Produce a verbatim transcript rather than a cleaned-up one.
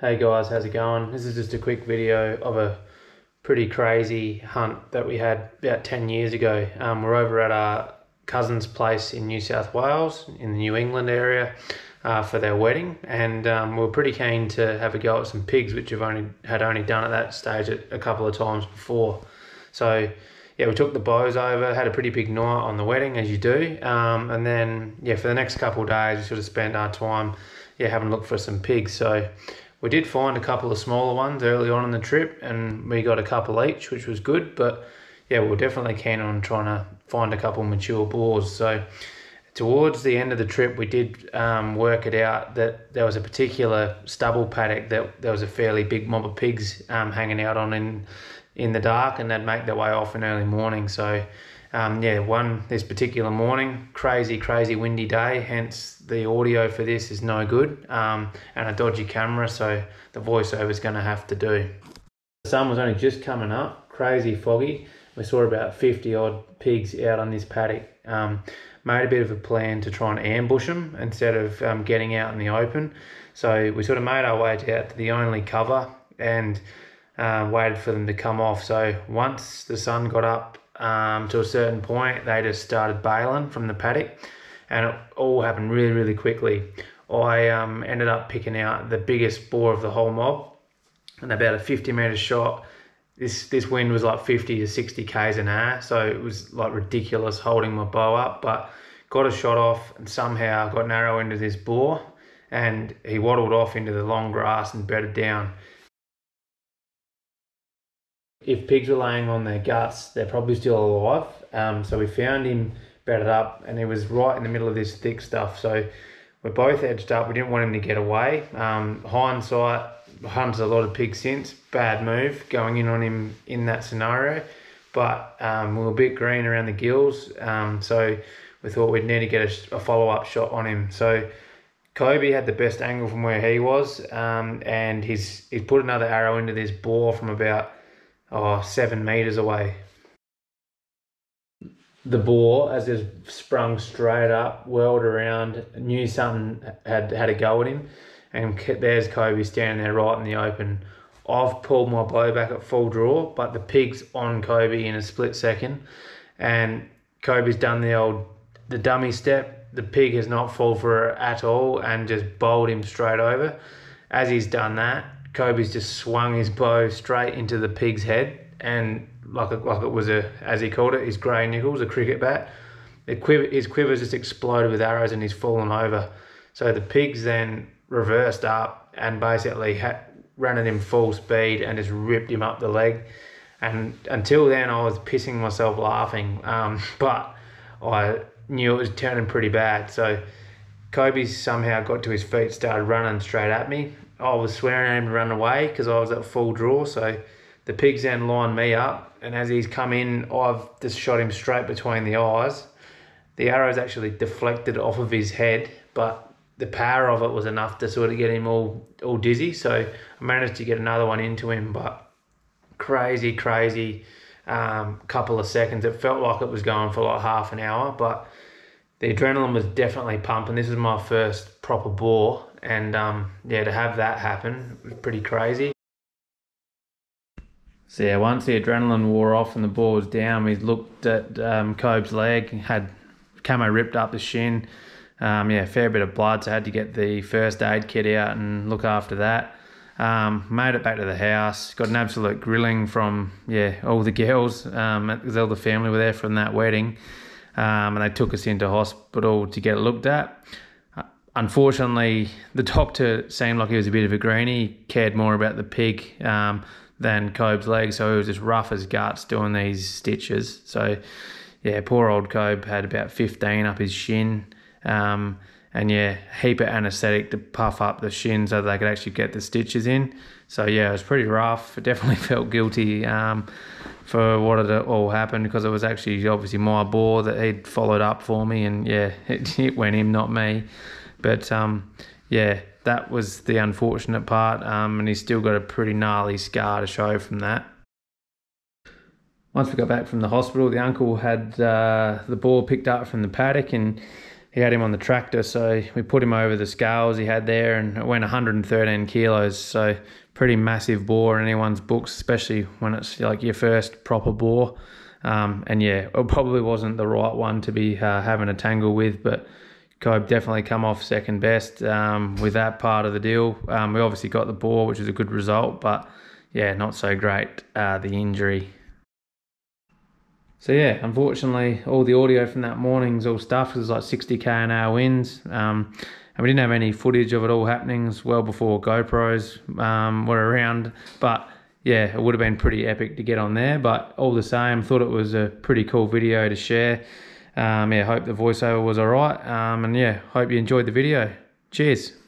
Hey guys, how's it going? This is just a quick video of a pretty crazy hunt that we had about ten years ago. Um, we're over at our cousin's place in New South Wales, in the New England area, uh, for their wedding, and um, we were pretty keen to have a go at some pigs, which we've only had only done at that stage a couple of times before. So yeah, we took the bows over, had a pretty big night on the wedding, as you do, um, and then yeah, for the next couple of days we sort of spent our time yeah having a look for some pigs. So we did find a couple of smaller ones early on in the trip, and we got a couple each, which was good, but yeah, we were definitely keen on trying to find a couple mature boars. So towards the end of the trip, we did um, work it out that there was a particular stubble paddock that there was a fairly big mob of pigs um, hanging out on in, in the dark, and they'd make their way off in early morning. So um, yeah, one this particular morning, crazy, crazy windy day, hence the audio for this is no good, um, and a dodgy camera, so the voiceover is going to have to do. The sun was only just coming up, crazy foggy. We saw about fifty odd pigs out on this paddock. Um, made a bit of a plan to try and ambush them instead of um, getting out in the open. So we sort of made our way out to the only cover and uh, waited for them to come off. So once the sun got up um, to a certain point, they just started bailing from the paddock, and it all happened really, really quickly. I um, ended up picking out the biggest boar of the whole mob and about a fifty metre shot. This this wind was like fifty to sixty k's an hour, so it was like ridiculous holding my bow up, but got a shot off and somehow got an arrow into this boar, and he waddled off into the long grass and bedded down. If pigs were laying on their guts, they're probably still alive, um, so we found him bedded up, and he was right in the middle of this thick stuff, so we're both edged up. We didn't want him to get away. Um, hindsight, hunted a lot of pigs since. Bad move going in on him in that scenario. But um, we were a bit green around the gills, um, so we thought we'd need to get a, a follow-up shot on him. So Koby had the best angle from where he was, um, and he's, he's put another arrow into this boar from about oh, seven metres away. The boar, as it sprung straight up, whirled around, knew something had had a go at him, and there's Koby standing there right in the open. I've pulled my bow back at full draw, but the pig's on Koby in a split second, and Koby's done the old the dummy step. The pig has not fallen for it at all and just bowled him straight over. As he's done that, Koby's just swung his bow straight into the pig's head, and like it, like it was a, as he called it, his grey nickels, a cricket bat. The quiver, his quiver's just exploded with arrows and he's fallen over. So the pigs then reversed up and basically had, ran at him full speed and just ripped him up the leg. And until then I was pissing myself laughing, um, but I knew it was turning pretty bad. So Koby somehow got to his feet, started running straight at me. I was swearing at him to run away because I was at full draw, so the pig's then lined me up, and as he's come in, I've just shot him straight between the eyes. The arrow's actually deflected off of his head, but the power of it was enough to sort of get him all, all dizzy, so I managed to get another one into him, but crazy, crazy um, couple of seconds. It felt like it was going for like half an hour, but the adrenaline was definitely pumping. This was my first proper boar, and um, yeah, to have that happen was pretty crazy. So yeah, once the adrenaline wore off and the boar was down, we looked at um, Kobe's leg, had camo ripped up the shin, um, yeah, fair bit of blood, so I had to get the first aid kit out and look after that. Um, made it back to the house, got an absolute grilling from, yeah, all the girls, um, all the family were there from that wedding, um, and they took us into hospital to get it looked at. Unfortunately, the doctor seemed like he was a bit of a greenie, he cared more about the pig um, than Kobe's leg, so he was just rough as guts doing these stitches. So yeah, poor old Kobe had about fifteen up his shin, um, and yeah, heap of anaesthetic to puff up the shin so they could actually get the stitches in. So yeah, it was pretty rough. I definitely felt guilty um, for what had all happened, because it was actually obviously my boar that he'd followed up for me, and yeah, it, it went him, not me. But um, yeah, that was the unfortunate part, um, and he's still got a pretty gnarly scar to show from that. Once we got back from the hospital, the uncle had uh, the boar picked up from the paddock, and he had him on the tractor, so we put him over the scales he had there, and it went one hundred thirteen kilos, so pretty massive boar in anyone's books, especially when it's like your first proper boar. Um, and yeah, it probably wasn't the right one to be uh, having a tangle with, but Kobe definitely come off second best um, with that part of the deal. Um, we obviously got the boar, which is a good result, but yeah, not so great, uh, the injury. So yeah, unfortunately, all the audio from that morning's all stuff. It was like sixty K an hour winds. Um, and we didn't have any footage of it all happening. It was well before GoPros um, were around. But yeah, it would have been pretty epic to get on there. But all the same, thought it was a pretty cool video to share. Um, yeah, hope the voiceover was all right. Um, and yeah, hope you enjoyed the video. Cheers.